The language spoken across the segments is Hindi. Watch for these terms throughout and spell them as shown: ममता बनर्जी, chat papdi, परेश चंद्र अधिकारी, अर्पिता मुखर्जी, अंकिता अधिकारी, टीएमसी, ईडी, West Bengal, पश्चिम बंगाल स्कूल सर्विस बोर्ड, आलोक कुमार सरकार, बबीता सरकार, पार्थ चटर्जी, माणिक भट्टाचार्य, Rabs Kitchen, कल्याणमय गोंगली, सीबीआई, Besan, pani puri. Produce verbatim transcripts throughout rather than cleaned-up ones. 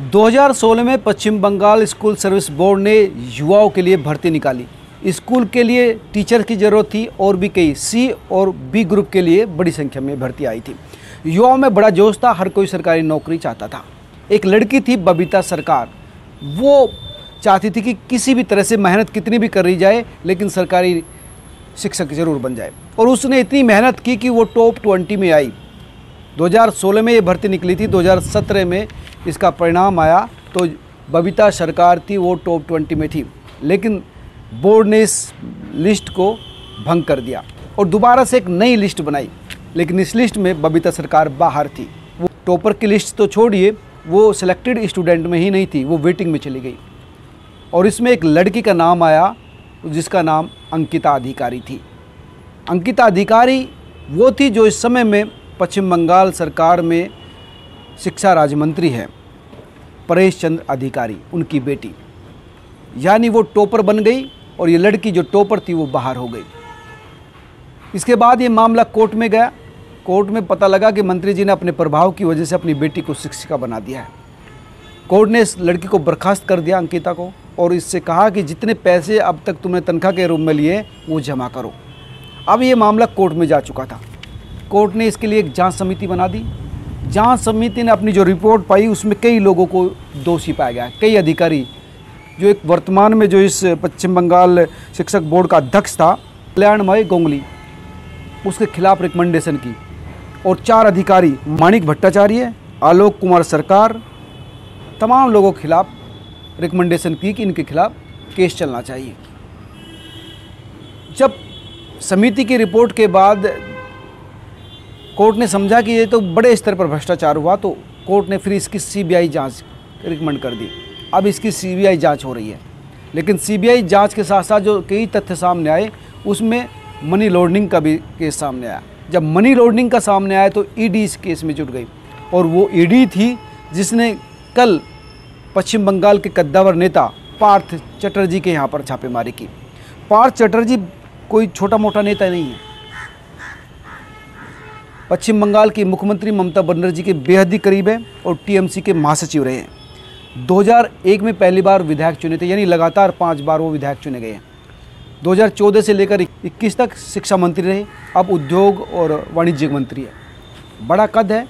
दो हज़ार सोलह में पश्चिम बंगाल स्कूल सर्विस बोर्ड ने युवाओं के लिए भर्ती निकाली। स्कूल के लिए टीचर की ज़रूरत थी और भी कई सी और बी ग्रुप के लिए बड़ी संख्या में भर्ती आई थी। युवाओं में बड़ा जोश था, हर कोई सरकारी नौकरी चाहता था। एक लड़की थी बबीता सरकार, वो चाहती थी कि किसी भी तरह से मेहनत कितनी भी करी जाए लेकिन सरकारी शिक्षक ज़रूर बन जाए, और उसने इतनी मेहनत की कि वो टॉप ट्वेंटी में आई। दो हज़ार सोलह में ये भर्ती निकली थी, दो हज़ार सत्रह में इसका परिणाम आया तो बबीता सरकार थी वो टॉप बीस में थी, लेकिन बोर्ड ने इस लिस्ट को भंग कर दिया और दोबारा से एक नई लिस्ट बनाई, लेकिन इस लिस्ट में बबीता सरकार बाहर थी। वो टॉपर की लिस्ट तो छोड़िए, वो सिलेक्टेड स्टूडेंट में ही नहीं थी, वो वेटिंग में चली गई। और इसमें एक लड़की का नाम आया जिसका नाम अंकिता अधिकारी थी। अंकिता अधिकारी वो थी जो इस समय में पश्चिम बंगाल सरकार में शिक्षा राज्य मंत्री है, परेश चंद्र अधिकारी उनकी बेटी। यानी वो टॉपर बन गई और ये लड़की जो टॉपर थी वो बाहर हो गई। इसके बाद ये मामला कोर्ट में गया। कोर्ट में पता लगा कि मंत्री जी ने अपने प्रभाव की वजह से अपनी बेटी को शिक्षिका बना दिया है। कोर्ट ने इस लड़की को बर्खास्त कर दिया, अंकिता को, और इससे कहा कि जितने पैसे अब तक तुमने तनख्वाह के रूप में लिए वो जमा करो। अब ये मामला कोर्ट में जा चुका था। कोर्ट ने इसके लिए एक जांच समिति बना दी। जांच समिति ने अपनी जो रिपोर्ट पाई उसमें कई लोगों को दोषी पाया गया। कई अधिकारी, जो एक वर्तमान में जो इस पश्चिम बंगाल शिक्षक बोर्ड का अध्यक्ष था कल्याणमय गोंगली, उसके खिलाफ रिकमेंडेशन की, और चार अधिकारी माणिक भट्टाचार्य, आलोक कुमार सरकार, तमाम लोगों के खिलाफ रिकमेंडेशन की कि इनके खिलाफ केस चलना चाहिए। जब समिति की रिपोर्ट के बाद कोर्ट ने समझा कि ये तो बड़े स्तर पर भ्रष्टाचार हुआ, तो कोर्ट ने फिर इसकी सीबीआई जांच रिकमेंड कर दी। अब इसकी सीबीआई जांच हो रही है, लेकिन सीबीआई जांच के साथ साथ जो कई तथ्य सामने आए उसमें मनी लॉन्ड्रिंग का भी केस सामने आया। जब मनी लॉन्ड्रिंग का सामने आया तो ईडी इस केस में जुट गई, और वो ईडी थी जिसने कल पश्चिम बंगाल के कद्दावर नेता पार्थ चटर्जी के यहाँ पर छापेमारी की। पार्थ चटर्जी कोई छोटा मोटा नेता नहीं है, पश्चिम बंगाल की मुख्यमंत्री ममता बनर्जी के बेहद ही करीब है और टीएमसी के महासचिव रहे हैं। दो हज़ार एक में पहली बार विधायक चुने थे, यानी लगातार पाँच बार वो विधायक चुने गए हैं। दो हज़ार चौदह से लेकर इक्कीस तक शिक्षा मंत्री रहे, अब उद्योग और वाणिज्यिक मंत्री है। बड़ा कद है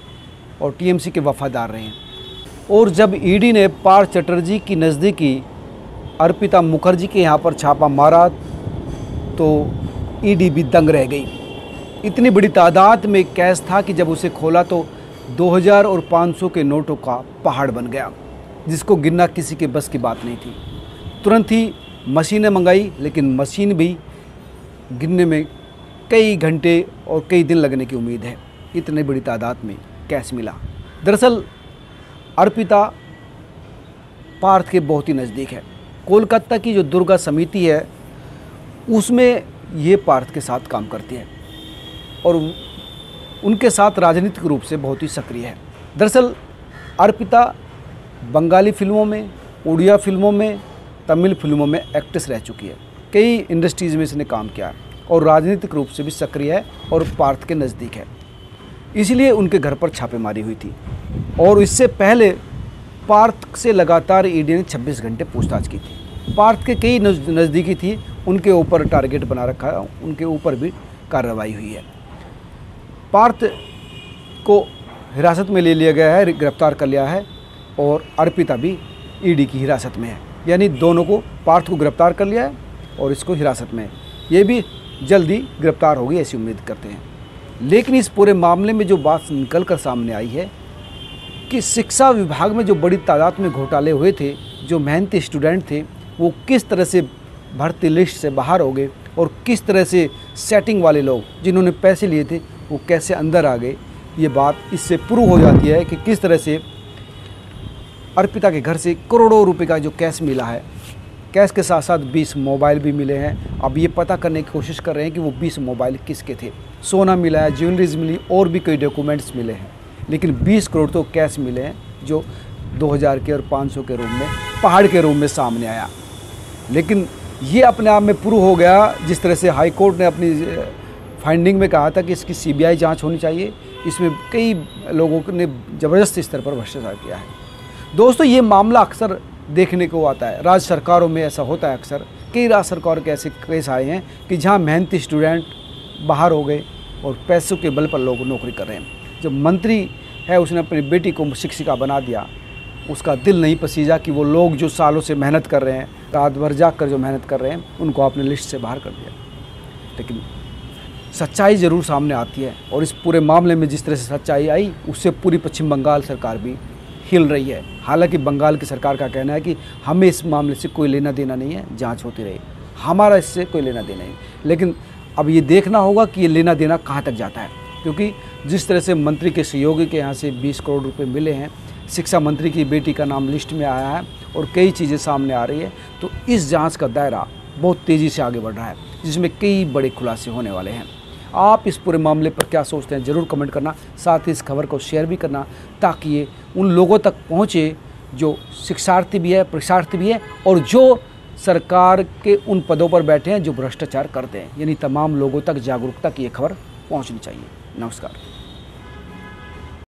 और टीएमसी के वफादार रहे हैं। और जब ईडी ने पार्थ चटर्जी की नज़दीकी अर्पिता मुखर्जी के यहाँ पर छापा मारा तो ईडी भी दंग रह गई। इतनी बड़ी तादाद में कैश था कि जब उसे खोला तो दो हज़ार और पाँच सौ के नोटों का पहाड़ बन गया, जिसको गिनना किसी के बस की बात नहीं थी। तुरंत ही मशीनें मंगाई, लेकिन मशीन भी गिनने में कई घंटे और कई दिन लगने की उम्मीद है। इतनी बड़ी तादाद में कैश मिला। दरअसल अर्पिता पार्थ के बहुत ही नज़दीक है। कोलकाता की जो दुर्गा समिति है उसमें ये पार्थ के साथ काम करती है और उनके साथ राजनीतिक रूप से बहुत ही सक्रिय है। दरअसल अर्पिता बंगाली फिल्मों में, उड़िया फिल्मों में, तमिल फिल्मों में एक्ट्रेस रह चुकी है। कई इंडस्ट्रीज़ में इसने काम किया और राजनीतिक रूप से भी सक्रिय है और पार्थ के नज़दीक है, इसलिए उनके घर पर छापेमारी हुई थी। और इससे पहले पार्थ से लगातार ईडी ने छब्बीस घंटे पूछताछ की थी। पार्थ के कई नज़दीकी थी, उनके ऊपर टारगेट बना रखा है, उनके ऊपर भी कार्रवाई हुई है। पार्थ को हिरासत में ले लिया गया है, गिरफ्तार कर लिया है, और अर्पिता भी ईडी की हिरासत में है। यानी दोनों को, पार्थ को गिरफ्तार कर लिया है और इसको हिरासत में है। ये भी जल्दी गिरफ्तार होगी ऐसी उम्मीद करते हैं। लेकिन इस पूरे मामले में जो बात निकल कर सामने आई है कि शिक्षा विभाग में जो बड़ी तादाद में घोटाले हुए थे, जो मेहनती स्टूडेंट थे वो किस तरह से भर्ती लिस्ट से बाहर हो गए, और किस तरह से सेटिंग वाले लोग जिन्होंने पैसे लिए थे वो कैसे अंदर आ गए। ये बात इससे प्रूव हो जाती है कि किस तरह से अर्पिता के घर से करोड़ों रुपए का जो कैश मिला है, कैश के साथ साथ बीस मोबाइल भी मिले हैं। अब ये पता करने की कोशिश कर रहे हैं कि वो बीस मोबाइल किसके थे। सोना मिला है, ज्वेलरीज मिली और भी कई डॉक्यूमेंट्स मिले हैं, लेकिन बीस करोड़ तो कैश मिले हैं जो दो हज़ार के और पाँच सौ के रूम में, पहाड़ के रूम में सामने आया। लेकिन ये अपने आप में प्रूव हो गया, जिस तरह से हाई कोर्ट ने अपनी फाइंडिंग में कहा था कि इसकी सीबीआई जांच होनी चाहिए, इसमें कई लोगों ने ज़बरदस्त स्तर पर भ्रष्टाचार किया है। दोस्तों ये मामला अक्सर देखने को आता है, राज्य सरकारों में ऐसा होता है अक्सर। कई राज्य सरकारों के ऐसे केस आए हैं कि जहाँ मेहनती स्टूडेंट बाहर हो गए और पैसों के बल पर लोग नौकरी कर रहे हैं। जो मंत्री है उसने अपनी बेटी को शिक्षिका बना दिया, उसका दिल नहीं पसीजा कि वो लोग जो सालों से मेहनत कर रहे हैं, रात भर जाग कर जो मेहनत कर रहे हैं, उनको आपने लिस्ट से बाहर कर दिया। लेकिन सच्चाई ज़रूर सामने आती है और इस पूरे मामले में जिस तरह से सच्चाई आई उससे पूरी पश्चिम बंगाल सरकार भी हिल रही है। हालांकि बंगाल की सरकार का कहना है कि हमें इस मामले से कोई लेना देना नहीं है, जांच होती रही, हमारा इससे कोई लेना देना नहीं। लेकिन अब ये देखना होगा कि ये लेना देना कहाँ तक जाता है, क्योंकि जिस तरह से मंत्री के सहयोगी के यहाँ से बीस करोड़ रुपये मिले हैं, शिक्षा मंत्री की बेटी का नाम लिस्ट में आया है और कई चीज़ें सामने आ रही है, तो इस जाँच का दायरा बहुत तेज़ी से आगे बढ़ रहा है, जिसमें कई बड़े खुलासे होने वाले हैं। आप इस पूरे मामले पर क्या सोचते हैं ज़रूर कमेंट करना, साथ ही इस खबर को शेयर भी करना ताकि ये उन लोगों तक पहुँचे जो शिक्षार्थी भी है, परीक्षार्थी भी है और जो सरकार के उन पदों पर बैठे हैं जो भ्रष्टाचार करते हैं, यानी तमाम लोगों तक जागरूकता की ये खबर पहुँचनी चाहिए। नमस्कार।